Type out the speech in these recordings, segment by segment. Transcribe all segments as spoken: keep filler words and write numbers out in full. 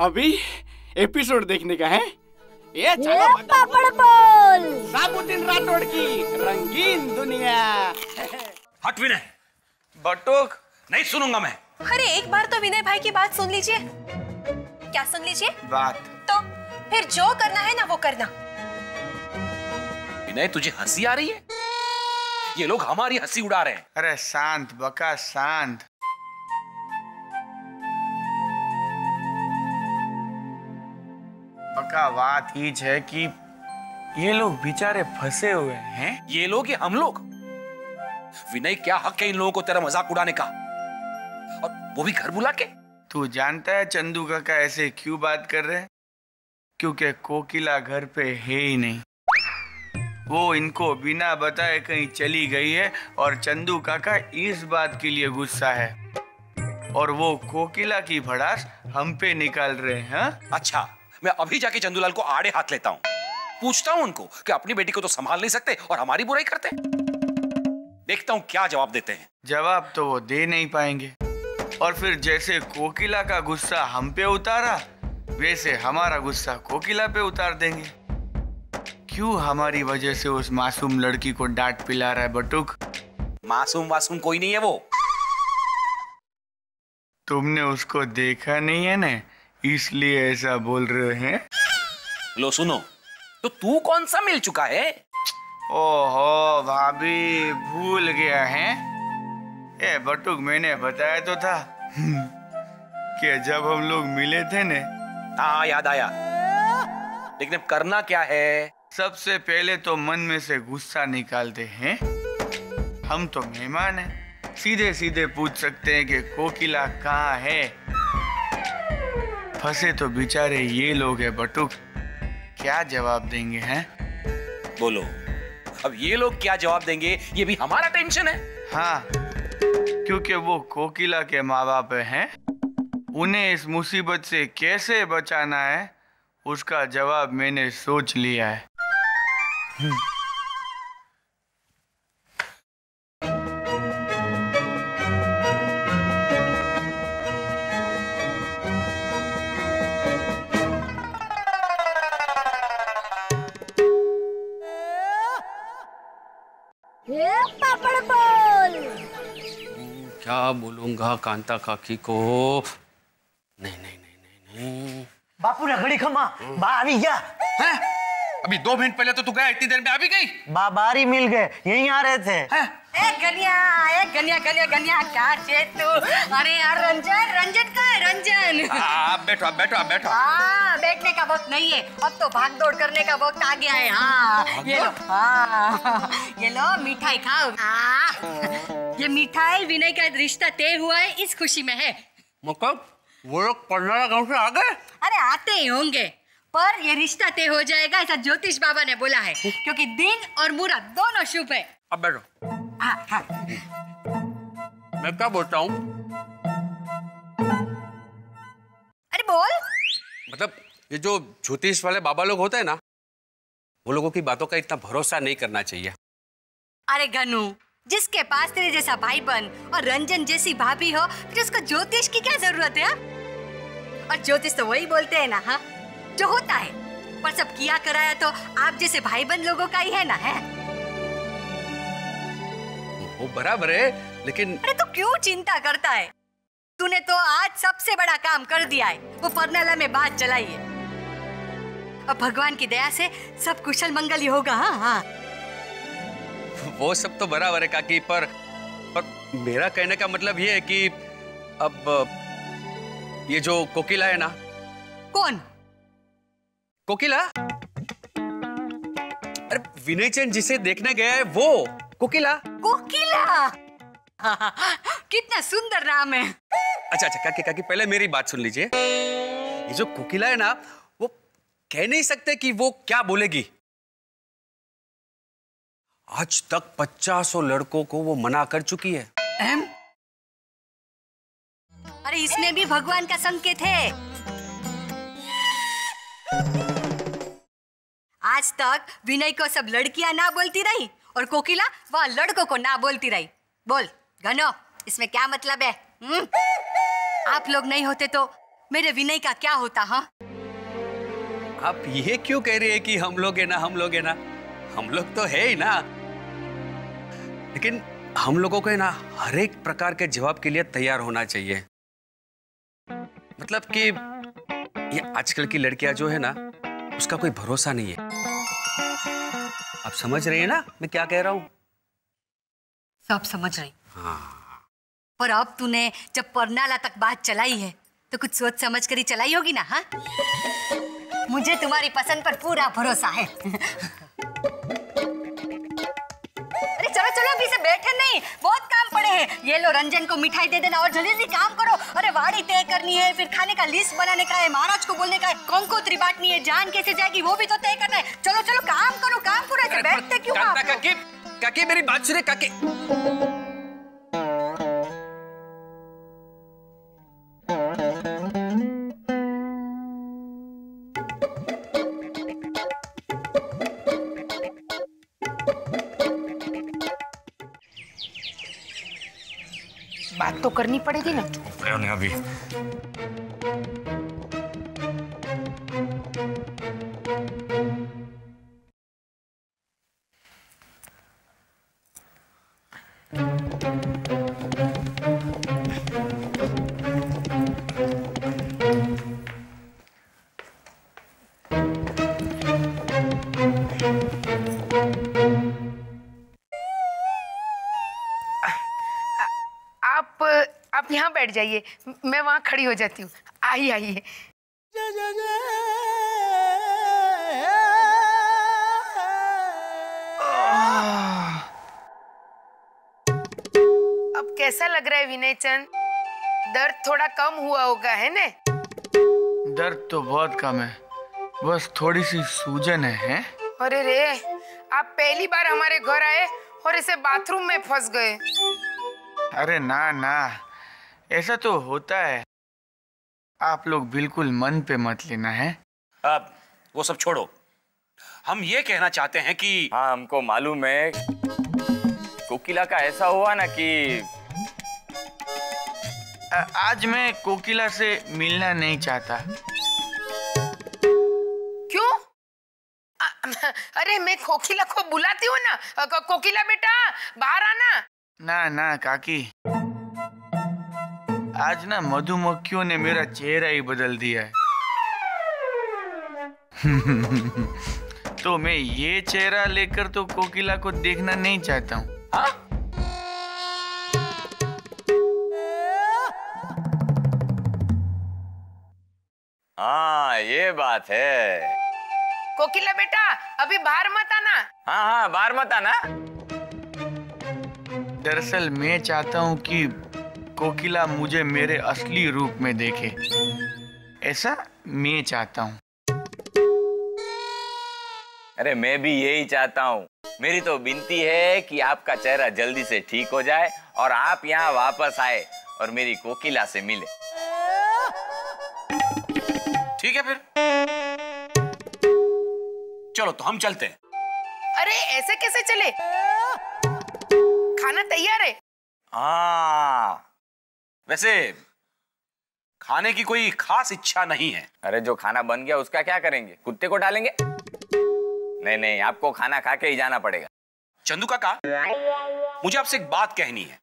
अभी एपिसोड देखने का है। ये चलो पापड़ बोल साबुतीन राठौड़ की रंगीन दुनिया। हट विनय, बटोक नहीं सुनूंगा मैं। अरे एक बार तो विनय भाई की बात सुन लीजिए। क्या सुन लीजिए? बात। तो फिर जो करना है ना वो करना। विनय तुझे हंसी आ रही है? ये लोग हमारी हंसी उड़ा रहे हैं। अरे शांत बका शांत। बका बात ही है कि ये लोग बेचारे फंसे हुए हैं। ये लोग ये हम लोग। विनय क्या हक है इन लोगों को तेरा मजाक उड़ाने का, और वो भी घर बुला के। तू जानता है चंदू काका ऐसे क्यों बात कर रहे हैं? क्योंकि कोकिला घर पे है ही नहीं। वो इनको बिना बताए कहीं चली गई है और चंदू काका इस बात के लिए गुस्सा है और वो कोकिला की भड़ास हम पे निकाल रहे हैं। अच्छा, मैं अभी जाके चंदूलाल को आड़े हाथ लेता हूँ। पूछता हूँ उनको कि अपनी बेटी को तो संभाल नहीं सकते और हमारी बुराई करते। देखता हूँ क्या जवाब देते हैं। जवाब तो वो दे नहीं पाएंगे। और फिर जैसे कोकिला का गुस्सा हम पे उतारा वैसे हमारा गुस्सा कोकिला पे उतार देंगे। क्यों हमारी वजह से उस मासूम लड़की को डांट पिला रहा है बटुक? मासूम मासूम कोई नहीं है वो। तुमने उसको देखा नहीं है ना, इसलिए ऐसा बोल रहे हैं। लो सुनो, तो तू कौन सा मिल चुका है? ओहो भाभी भूल गया है। ए बटुक, मैंने बताया तो था कि जब हम लोग मिले थे ने। हाँ याद आया, लेकिन अब करना क्या है? सबसे पहले तो मन में से गुस्सा निकालते हैं। हम तो मेहमान हैं, सीधे सीधे पूछ सकते हैं कि कोकिला कहाँ है। फंसे तो बेचारे ये लोग हैं बटुक, क्या जवाब देंगे हैं? बोलो अब ये लोग क्या जवाब देंगे, ये भी हमारा टेंशन है। हाँ, क्योंकि वो कोकिला के माँ बाप हैं, उन्हें इस मुसीबत से कैसे बचाना है उसका जवाब मैंने सोच लिया है। क्या बोलूंगा कांता काकी को? नहीं नहीं नहीं नहीं नहीं। बापू रगड़ी खमा बा आवी गया। हैं? अभी दो मिनट पहले तो तू गया, इतनी देर में आ भी गई? बाबारी मिल गए, यहीं आ रहे थे। हैं? ए गनिया ए गनिया गनिया गनिया क्या छे तू? अरे यार रंजन रंजन का है रंजन। आप बैठो आप बैठो आप बैठो। हां बैठने का वक्त नहीं है, अब तो भाग दौड़ करने का वक्त आ गया है। हां ये लो, हां ये लो मिठाई खाओ। ये मिठाई विनय का रिश्ता तय हुआ है, इस खुशी में है। मतलब वो लोग पंडरा गांव से आ गए? अरे आते ही होंगे, पर ये रिश्ता तय हो जाएगा ऐसा ज्योतिष बाबा ने बोला है, क्योंकि दिन और मुहूर्त दोनों शुभ है। अब बैठो। हाँ हाँ। मैं क्या बोलता हूँ? अरे बोल। मतलब ये जो ज्योतिष वाले बाबा लोग होते हैं ना, वो लोगों की बातों का इतना भरोसा नहीं करना चाहिए। अरे गनू, जिसके पास तेरे जैसा भाई बन और रंजन जैसी भाभी हो, फिर उसको ज्योतिष की क्या जरूरत है? और ज्योतिष तो वही बोलते हैं ना, हाँ जो होता है, पर सब किया कराया तो आप जैसे भाई बन लोगों का ही है ना। है वो बराबर है, लेकिन अरे तो क्यों चिंता करता है? तूने तो आज सबसे बड़ा काम कर दिया है, वो फरनाला में बात चलाई है। अब भगवान की दया से सब कुशल मंगल ही होगा। हाँ हाँ वो सब तो बराबर है काकी, पर पर मेरा कहने का मतलब ये है कि अब ये जो कोकिला है ना। कौन कोकिला? अरे विनय चंद जिसे देखने गया है वो कोकिला। कोकिला कितना सुंदर नाम है। अच्छा अच्छा काकी काकी पहले मेरी बात सुन लीजिए। ये जो कोकिला है ना, वो कह नहीं सकते कि वो क्या बोलेगी। आज तक पचासों लड़कों को वो मना कर चुकी है। एम? अरे इसमें भी भगवान का संकेत है। आज तक विनय को सब लड़कियां ना बोलती रही और कोकिला वह लड़कों को ना बोलती रही। बोल घनो, इसमें क्या मतलब है? हुँ? आप लोग नहीं होते तो मेरे विनय का क्या होता? हाँ, आप ये क्यों कह रही है कि हम लोग है ना, हम लोग है ना, हम लोग तो है ही ना, लेकिन हम लोगों को है ना हर एक प्रकार के जवाब के लिए तैयार होना चाहिए। मतलब कि ये आजकल की लड़कियां जो है ना, उसका कोई भरोसा नहीं है। आप समझ रही है ना मैं क्या कह रहा हूँ? सब समझ रही। हाँ। पर अब तूने जब परनाला तक बात चलाई है तो कुछ सोच समझ कर ही चलाई होगी ना? हाँ, मुझे तुम्हारी पसंद पर पूरा भरोसा है। अरे चलो चलो, अभी से बैठे नहीं, बहुत काम पड़े हैं। ये लो, रंजन को मिठाई दे देना और जल्दी जल्दी काम करो। अरे वाड़ी तय करनी है, फिर खाने का लिस्ट बनाने का है, महाराज को बोलने का है, कौन को त्रिबाटनी है, जान कैसे जाएगी वो भी तो तय करना है। चलो चलो काम करो, काम पूरा। बैठते क्यों? काकी, काकी मेरी बात सुने काकी। बात तो करनी पड़ेगी ना। अभी बैठ जाइए, मैं वहां खड़ी हो जाती हूँ। आइए आइए। अब कैसा लग रहा है विनय चंद? दर्द थोड़ा कम हुआ होगा, है ना? दर्द तो बहुत कम है, बस थोड़ी सी सूजन है, है? अरे रे, आप पहली बार हमारे घर आए और इसे बाथरूम में फंस गए। अरे ना ना, ऐसा तो होता है। आप लोग बिल्कुल मन पे मत लेना है। अब वो सब छोड़ो, हम ये कहना चाहते हैं कि हाँ, हमको मालूम है कोकिला का ऐसा हुआ ना कि आ, आज मैं कोकिला से मिलना नहीं चाहता। क्यों? आ, अरे मैं कोकिला को बुलाती हूँ ना। को, कोकिला बेटा बाहर आना। ना ना काकी, आज ना मधुमक्खियों ने मेरा चेहरा ही बदल दिया है। तो मैं ये चेहरा लेकर तो कोकिला को देखना नहीं चाहता हूँ। हाँ ये बात है। कोकिला बेटा अभी बाहर मत आना। हाँ हाँ बाहर मत आना। दरअसल मैं चाहता हूँ कि कोकिला मुझे मेरे असली रूप में देखे, ऐसा मैं चाहता हूँ। अरे मैं भी यही चाहता हूँ। मेरी तो विनती है कि आपका चेहरा जल्दी से ठीक हो जाए और आप यहाँ वापस आए और मेरी कोकिला से मिले। ठीक है फिर, चलो तो हम चलते हैं। अरे ऐसे कैसे चले, खाना तैयार है। हाँ, वैसे खाने की कोई खास इच्छा नहीं है। अरे जो खाना बन गया उसका क्या करेंगे, कुत्ते को डालेंगे? नहीं नहीं, आपको खाना खा के ही जाना पड़ेगा। चंदू काका, मुझे आपसे एक बात कहनी है।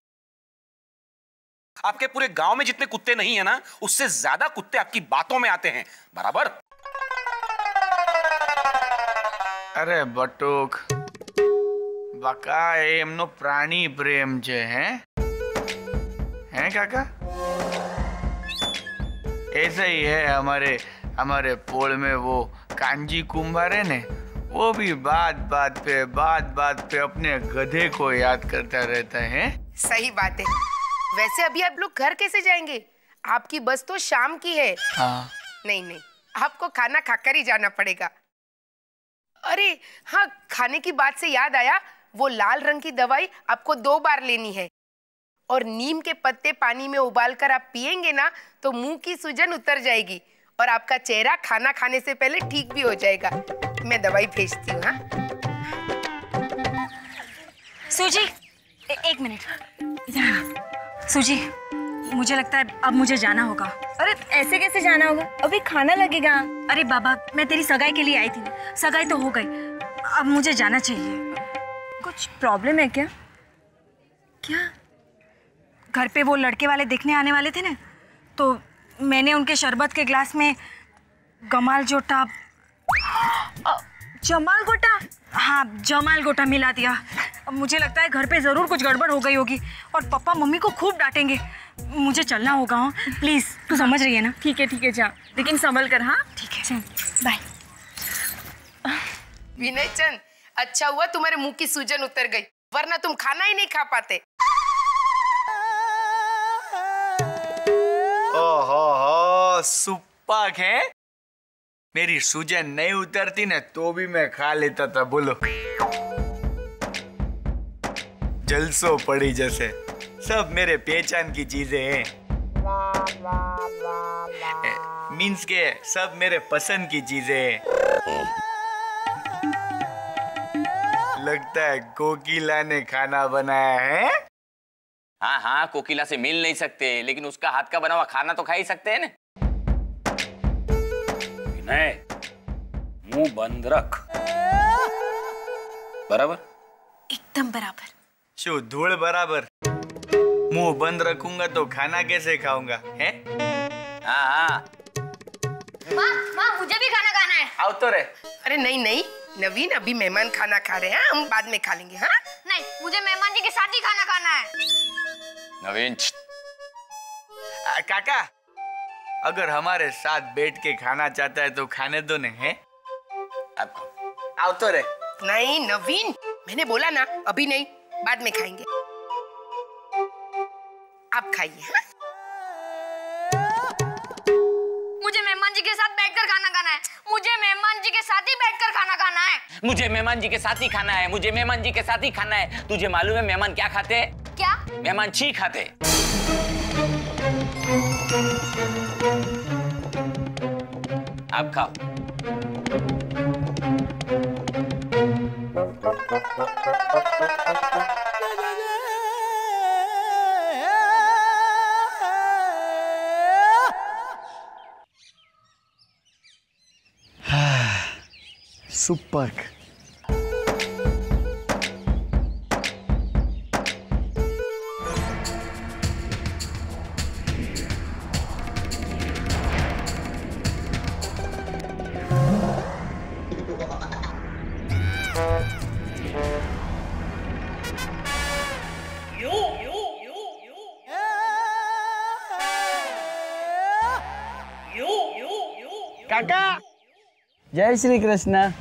आपके पूरे गांव में जितने कुत्ते नहीं है ना, उससे ज्यादा कुत्ते आपकी बातों में आते हैं, बराबर? अरे बटूक, बका एमनो प्राणी प्रेम जे है, हैं काका? ऐसा ही है हमारे हमारे पोल में वो कांजी कुंभारे ने, वो भी बात बात पे बात बात पे अपने गधे को याद करता रहता है। सही बात है। वैसे अभी आप लोग घर कैसे जाएंगे? आपकी बस तो शाम की है। हाँ। नहीं नहीं, आपको खाना खाकर ही जाना पड़ेगा। अरे हाँ, खाने की बात से याद आया, वो लाल रंग की दवाई आपको दो बार लेनी है और नीम के पत्ते पानी में उबालकर आप पिएंगे ना तो मुंह की सूजन उतर जाएगी और आपका चेहरा खाना खाने से पहले ठीक भी हो जाएगा। मैं दवाई भेजती हूँ। सूजी, ए, एक मिनट। सूजी, मुझे लगता है अब मुझे जाना होगा। अरे ऐसे कैसे जाना होगा, अभी खाना लगेगा। अरे बाबा, मैं तेरी सगाई के लिए आई थी, सगाई तो हो गई, अब मुझे जाना चाहिए। कुछ प्रॉब्लम है क्या? क्या? घर पे वो लड़के वाले देखने आने वाले थे ना, तो मैंने उनके शरबत के ग्लास में जमाल गोटा जमाल गोटा हाँ जमाल गोटा मिला दिया। अब मुझे लगता है घर पे ज़रूर कुछ गड़बड़ हो गई होगी और पापा मम्मी को खूब डांटेंगे। मुझे चलना होगा। हाँ प्लीज़, तू समझ रही है ना? ठीक है ठीक है, जा, लेकिन संभल कर। हाँ ठीक है, चल बाय। विनय चंद, अच्छा हुआ तुम्हारे मुंह की सूजन उतर गई, वरना तुम खाना ही नहीं खा पाते। ओहो, सुपाक है। मेरी सूजन नहीं उतरती ना तो भी मैं खा लेता था। बोलो, जलसो पड़ी जैसे, सब मेरे पहचान की चीजें हैं। मीन्स के सब मेरे पसंद की चीजें हैं। लगता है कोकिला ने खाना बनाया है। हाँ हाँ, कोकिला से मिल नहीं सकते, लेकिन उसका हाथ का बना हुआ खाना तो खा ही सकते हैं ना। मुंह बंद रख, बराबर? एकदम बराबर। शो धूल बराबर। मुंह बंद रखूंगा तो खाना कैसे खाऊंगा? हैं? हाँ हाँ। माँ माँ, मुझे भी खाना खाना है। आओ तो रे। अरे नहीं नहीं नवीन, अभी मेहमान खाना खा रहे हैं, हम बाद में खा लेंगे। हाँ नहीं, मुझे मेहमान जी के साथ ही खाना खाना है। नवीन आ, काका, अगर हमारे साथ बैठ के खाना चाहता है तो खाने दो ने, हैं? आपको आओ तो रे। नहीं नवीन, मैंने बोला ना अभी नहीं, बाद में खाएंगे। आप खाइए। मुझे मेहमान जी के साथ बैठकर खाना खाना है। मुझे मेहमान जी के साथ ही बैठकर खाना खाना है। मुझे मेहमान जी के साथ ही खाना है। मुझे मेहमान जी के साथ ही खाना है। तुझे मालूम है मेहमान क्या खाते हैं? क्या? मेहमान छी खाते। आप खाओ। सुपर। काका, जय श्री कृष्ण।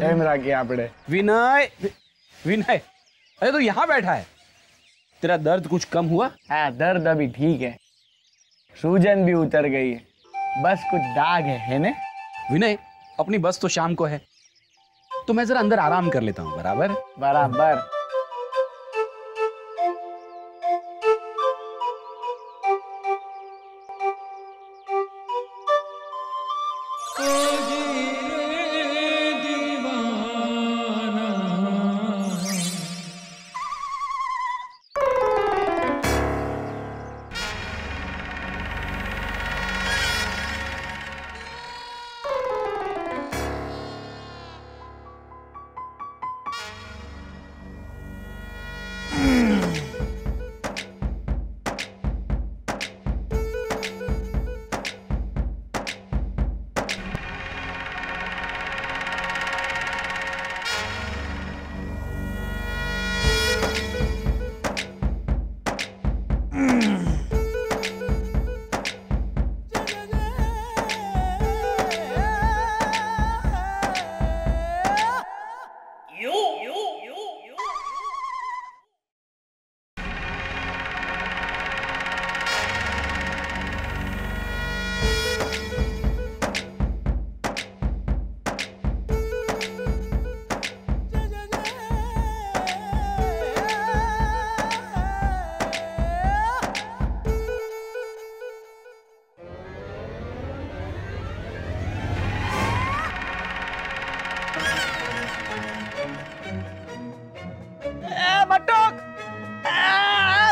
टाइम रखिए आपने। विनय, विनय, अरे तू यहाँ बैठा है, तेरा दर्द कुछ कम हुआ? हाँ, दर्द अभी ठीक है, सूजन भी उतर गई है, बस कुछ दाग है, है ना? विनय, अपनी बस तो शाम को है, तो मैं जरा अंदर आराम कर लेता हूँ। बराबर बराबर।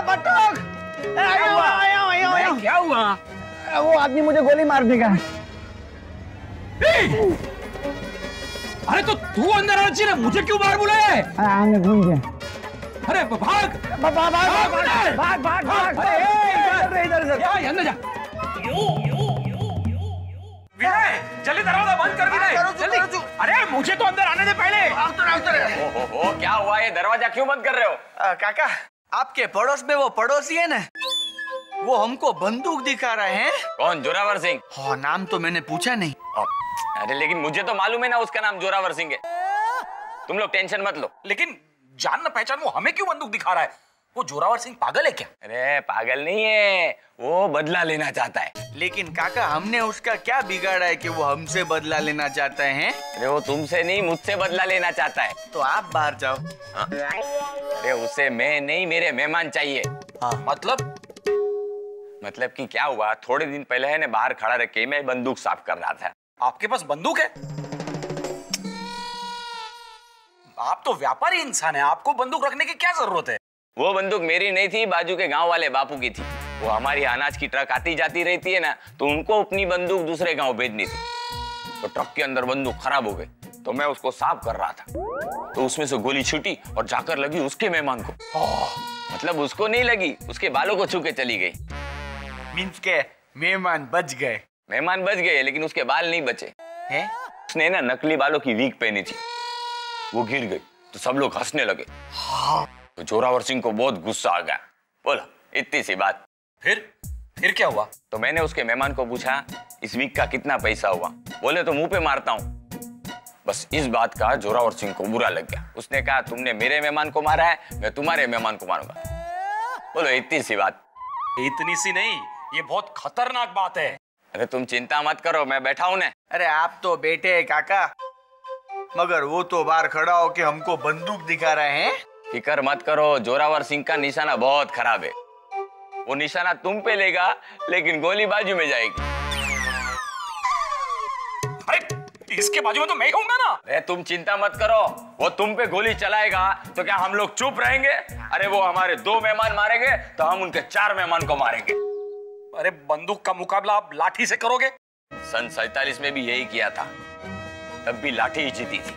बटोक, क्या हुआ? वो आदमी मुझे गोली मारने का। अरे तो तू अंदर आना चाहिए, मुझे क्यों बाहर बुलाया है? अरे घूम गया। अरे भाग भाग भाग भाग भाग भाग। अरे इधर इधर जा, अंदर जा। विनय जल्दी दरवाजा बंद कर दे। जल्दी, अरे मुझे तो अंदर आने दे पहले। ओहो क्या हुआ, ये दरवाजा क्यों बंद कर रहे हो? काका आपके पड़ोस में वो पड़ोसी है ना, वो हमको बंदूक दिखा रहे हैं। कौन? जोरावर सिंह। हो नाम तो मैंने पूछा नहीं। अरे लेकिन मुझे तो मालूम है ना उसका नाम जोरावर सिंह है। तुम लोग टेंशन मत लो। लेकिन जान ना पहचान वो हमें क्यों बंदूक दिखा रहा है? वो जोरावर सिंह पागल है क्या? अरे पागल नहीं है, वो बदला लेना चाहता है। लेकिन काका हमने उसका क्या बिगाड़ा है कि वो हमसे बदला लेना चाहता है? अरे वो तुमसे नहीं मुझसे बदला लेना चाहता है। तो आप बाहर जाओ। अरे उसे मैं नहीं, मेरे मेहमान चाहिए। मतलब मतलब कि क्या हुआ, थोड़े दिन पहले है ना बाहर खड़ा रखे मैं बंदूक साफ कर रहा था। आपके पास बंदूक है? आप तो व्यापारी इंसान है, आपको बंदूक रखने की क्या जरूरत है? वो बंदूक मेरी नहीं थी, बाजू के गांव वाले बापू की थी। वो हमारी अनाज की ट्रक आती जाती रहती है ना, तो उनको अपनी बंदूक दूसरे गांव भेजनी थी। तो ट्रक के अंदर बंदूक खराब हो गई, तो मैं उसको साफ कर रहा था, तो उसमें से गोली छूटी और जाकर लगी उसके मेहमान को। मतलब उसको नहीं लगी, उसके बालों को छू के चली गई। मींस के मेहमान बच गए। मेहमान बच गए लेकिन उसके बाल नहीं बचे हैं? उसने ना नकली बालों की वीक पहनी थी, वो गिर गई तो सब लोग हंसने लगे। हाँ। तो जोरावर सिंह को बहुत गुस्सा आ गया। बोला इतनी सी बात। फिर फिर क्या हुआ? तो मैंने उसके मेहमान को पूछा इस वीक का कितना पैसा हुआ? बोले तो मुंह पे मारता हूँ। बस इस बात का जोरावर सिंह को बुरा लग गया। उसने कहा तुमने मेरे मेहमान को मारा है, मैं तुम्हारे मेहमान को मारूंगा। बोलो इतनी सी बात। इतनी सी नहीं, ये बहुत खतरनाक बात है। अरे तुम चिंता मत करो, मैं बैठा हूँ ना। अरे आप तो बैठे हैं काका, मगर वो तो बाहर खड़ा होके हमको बंदूक दिखा रहे हैं। फिकर मत करो, जोरावर सिंह का निशाना बहुत खराब है। वो निशाना तुम पे लेगा लेकिन गोली बाजू में जाएगी। अरे इसके बाजू में तो मैं होऊंगा ना। अरे तुम चिंता मत करो, वो तुम पे गोली चलाएगा तो क्या हम लोग चुप रहेंगे? अरे वो हमारे दो मेहमान मारेंगे तो हम उनके चार मेहमान को मारेंगे। अरे बंदूक का मुकाबला आप लाठी से करोगे? सन सैतालीस में भी यही किया था, तब भी लाठी ही जीती थी।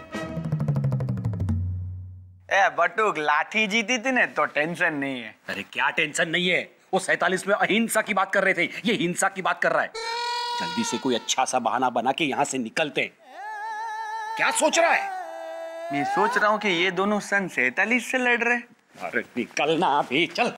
ए बटुक, लाठी जीती थी ना तो टेंशन नहीं है। अरे क्या टेंशन नहीं है, वो सैतालीस में अहिंसा की बात कर रहे थे, ये हिंसा की बात कर रहा है। जल्दी से कोई अच्छा सा बहाना बना के यहाँ से निकलते हैं। क्या सोच रहा है? मैं सोच रहा हूँ कि ये दोनों सन सैतालीस से लड़ रहे। अरे निकलना भी, चल।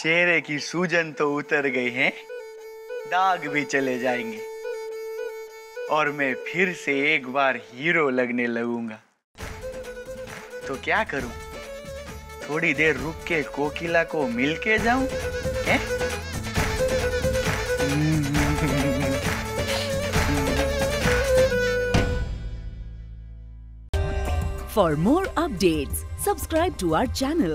चेहरे की सूजन तो उतर गई है, दाग भी चले जाएंगे और मैं फिर से एक बार हीरो लगने लगूंगा। तो क्या करूं, थोड़ी देर रुक के कोकिला को मिल के जाऊं? है? For more updates, subscribe to our channel.